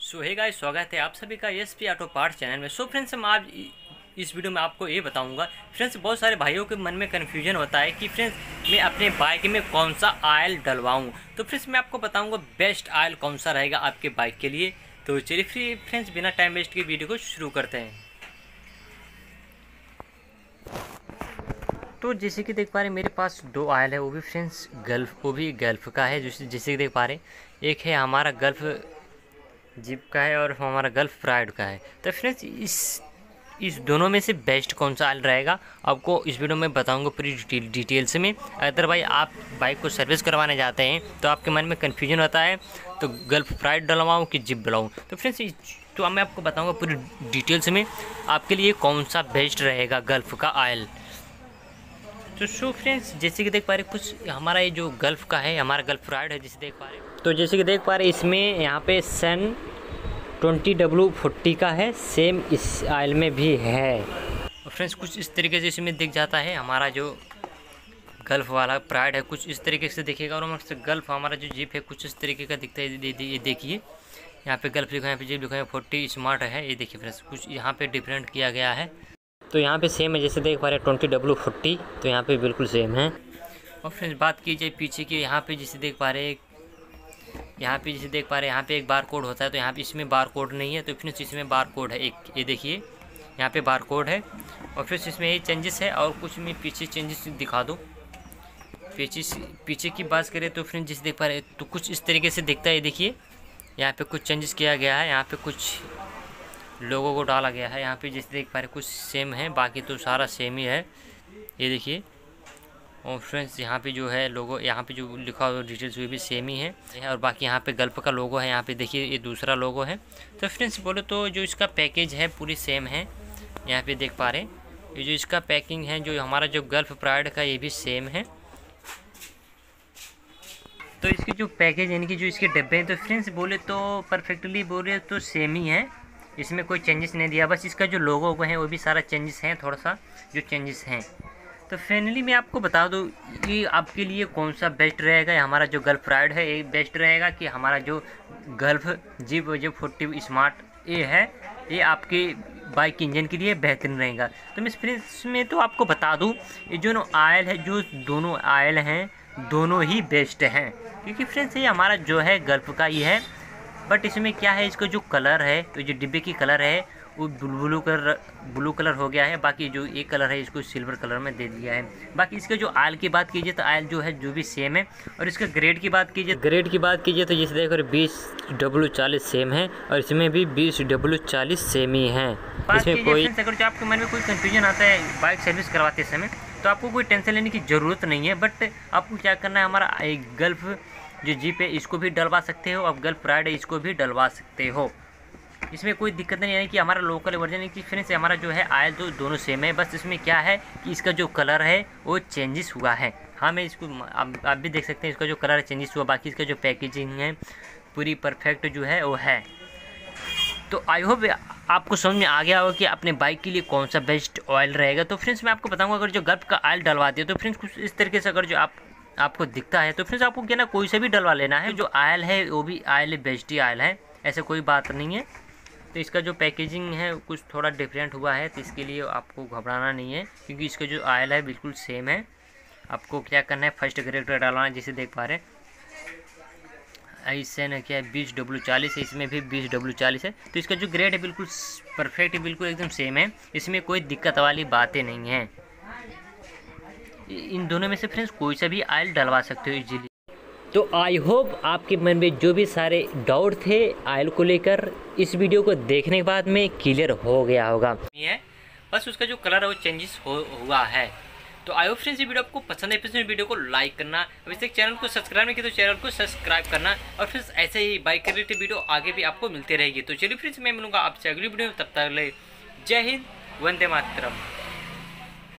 सो hey guys, स्वागत है आप सभी का एसपी ऑटो पार्ट्स चैनल में। सो फ्रेंड्स, हम आज इस वीडियो में आपको ये बताऊंगा। फ्रेंड्स, बहुत सारे भाइयों के मन में कन्फ्यूजन होता है कि फ्रेंड्स मैं अपने बाइक में कौन सा ऑयल डलवाऊं। तो फ्रेंड्स मैं आपको बताऊंगा बेस्ट ऑयल कौन सा रहेगा आपके बाइक के लिए। तो चलिए फिर फ्रेंड्स बिना टाइम वेस्ट के वीडियो को शुरू करते हैं। तो जैसे कि देख पा रहे हैं मेरे पास दो ऑयल है, वो भी फ्रेंड्स गल्फ, वो भी गल्फ का है। जैसे कि देख पा रहे हैं एक है हमारा गल्फ जीप का है और हमारा गल्फ प्राइड का है। तो फ्रेंड्स इस दोनों में से बेस्ट कौन सा ऑयल रहेगा आपको इस वीडियो में बताऊंगा पूरी डिटेल से मैं। अगर भाई आप बाइक को सर्विस करवाने जाते हैं तो आपके मन में कन्फ्यूजन होता है तो गल्फ प्राइड डलवाऊँ कि जीप डलवाऊँ। तो फ्रेंड्स तो मैं आपको बताऊँगा पूरी डिटेल से मैं आपके लिए कौन सा बेस्ट रहेगा गल्फ का ऑयल। तो सो फ्रेंड्स जैसे कि देख पा रहे कुछ हमारा ये जो गल्फ का है, हमारा गल्फ फ्राइड है जैसे देख पा रहे। तो जैसे कि देख पा रहे इसमें यहाँ पे सन 20W40 का है, सेम इस आयल में भी है। और फ्रेंड्स कुछ इस तरीके से इसमें दिख जाता है हमारा जो गल्फ वाला फ्राइड है, कुछ इस तरीके से दिखेगा। और हमारे गल्फ हमारा जो जीप है कुछ इस तरीके का दिखता है। ये देखिए यहाँ पे गल्फ लिखा है, यहाँ पे जीप लिखा है, 40 स्मार्ट है। ये देखिए फ्रेंड्स कुछ यहाँ पर डिफरेंट किया गया है। तो यहाँ पे सेम है जैसे देख पा रहे 20W40, तो यहाँ पे बिल्कुल सेम है। और फ्रेंड्स बात की जाए पीछे की, यहाँ पे जैसे देख पा रहे यहाँ पे एक बार कोड होता है। तो यहाँ पे इसमें बार कोड नहीं है, तो फ्रेंड्स इसमें बार कोड है एक, ये देखिए यहाँ पे बार कोड है। और फ्रेंड्स इसमें ये चेंजेस है और कुछ में पीछे चेंजेस दिखा दो। पीछे की बात करें तो फ्रेंड्स जैसे देख पा रहे तो कुछ इस तरीके से दिखता है। ये देखिए यहाँ पर कुछ चेंजेस किया गया है, यहाँ पर कुछ लोगों को डाला गया है। यहाँ पे जैसे देख पा रहे कुछ सेम है, बाकी तो सारा सेम ही है। ये देखिए। और फ्रेंड्स यहाँ पे जो है लोगो, यहाँ पे जो लिखा हुआ डिटेल्स हुई भी सेम ही है। और बाकी यहाँ पे गल्फ का लोगो है, यहाँ पे देखिए ये दूसरा लोगो है। तो फ्रेंड्स बोलो तो जो इसका पैकेज है पूरी सेम है। यहाँ पर देख पा रहे ये जो इसका पैकिंग है, जो हमारा जो गल्फ प्राइड का ये भी सेम है। तो इसकी जो पैकेज यानी कि जो इसके डब्बे हैं तो फ्रेंड्स बोले तो परफेक्टली बोले तो सेम ही है, इसमें कोई चेंजेस नहीं दिया। बस इसका जो लोगो है वो भी सारा चेंजेस हैं, थोड़ा सा जो चेंजेस हैं। तो फाइनली मैं आपको बता दूं कि आपके लिए कौन सा बेस्ट रहेगा। हमारा जो गल्फ प्राइड है ये बेस्ट रहेगा कि हमारा जो गल्फ जीप जो 40 स्मार्ट ये है, ये आपके बाइक के इंजन के लिए बेहतरीन रहेगा। तो मैं फ्रेंड्स में तो आपको बता दूं ये जो ऑयल है, जो दोनों ऑयल हैं दोनों ही बेस्ट हैं। क्योंकि फ्रेंड्स ये हमारा जो है गल्फ का ही है, बट इसमें क्या है इसका जो कलर है, तो जो डिब्बे की कलर है वो ब्लू कलर हो गया है। बाकी जो एक कलर है इसको सिल्वर कलर में दे दिया है। बाकी इसके जो आयल की बात कीजिए तो आयल जो है जो भी सेम है। और इसका ग्रेड की बात कीजिए तो जैसे देखो 20W40 सेम है और इसमें भी 20W40 सेम ही है। इसमें कोई अगर जो आपके मन में कोई कन्फ्यूजन आता है बाइक सर्विस करवाते समय तो आपको कोई टेंशन लेने की ज़रूरत नहीं है। बट आपको क्या करना है, हमारा एक गल्फ जो जीप है इसको भी डलवा सकते हो, आप गल्फ प्राइड है इसको भी डलवा सकते हो। इसमें कोई दिक्कत नहीं है कि हमारा लोकल वर्जन है कि फ्रेंड्स हमारा जो है आयल तो दोनों सेम है। बस इसमें क्या है कि इसका जो कलर है वो चेंजेस हुआ है। हाँ मैं इसको आप भी देख सकते हैं, इसका जो कलर है चेंजेस हुआ। बाकी इसका जो पैकेजिंग है पूरी परफेक्ट जो है वो है। तो आई होप आपको समझ में आ गया होगा कि अपने बाइक के लिए कौन सा बेस्ट ऑयल रहेगा। तो फ्रेंड्स मैं आपको बताऊँगा अगर जो गल्फ का ऑयल डलवाते हो तो फ्रेंड्स कुछ इस तरीके से अगर जो आपको दिखता है तो फ्रेंड्स आपको क्या ना कोई से भी डलवा लेना है। जो आयल है वो भी आयल बेस्ट ही आयल है, ऐसे कोई बात नहीं है। तो इसका जो पैकेजिंग है कुछ थोड़ा डिफरेंट हुआ है, तो इसके लिए आपको घबराना नहीं है क्योंकि इसका जो आयल है बिल्कुल सेम है। आपको क्या करना है, फर्स्ट ग्रेड का डालना है जैसे देख पा रहे ऐसे ना क्या 20W40 है, इसमें भी 20W40 है। तो इसका जो ग्रेड है बिल्कुल परफेक्ट बिल्कुल एकदम सेम है, इसमें कोई दिक्कत वाली बातें नहीं है। इन दोनों में से फ्रेंड्स कोई सा भी आयल डलवा सकते हो इजीली। तो आई होप आपके मन में जो भी सारे डाउट थे आयल को लेकर इस वीडियो को देखने के बाद में क्लियर हो गया होगा। ये बस उसका जो कलर है वो चेंजेस हुआ है। तो आई होप फ्रेंड्स ये वीडियो आपको पसंद है। फ्रेंड्स वीडियो को लाइक करना, अभी तक चैनल को सब्सक्राइब नहीं किया तो चैनल को सब्सक्राइब करना। और फ्रेंड्स ऐसे ही बाइक के रिलेटेड वीडियो आगे भी आपको मिलती रहेगी। तो चलिए फ्रेंड्स मैं मिलूंगा आपसे अगली वीडियो में, तब तक ले जय हिंद, वंदे मातरम।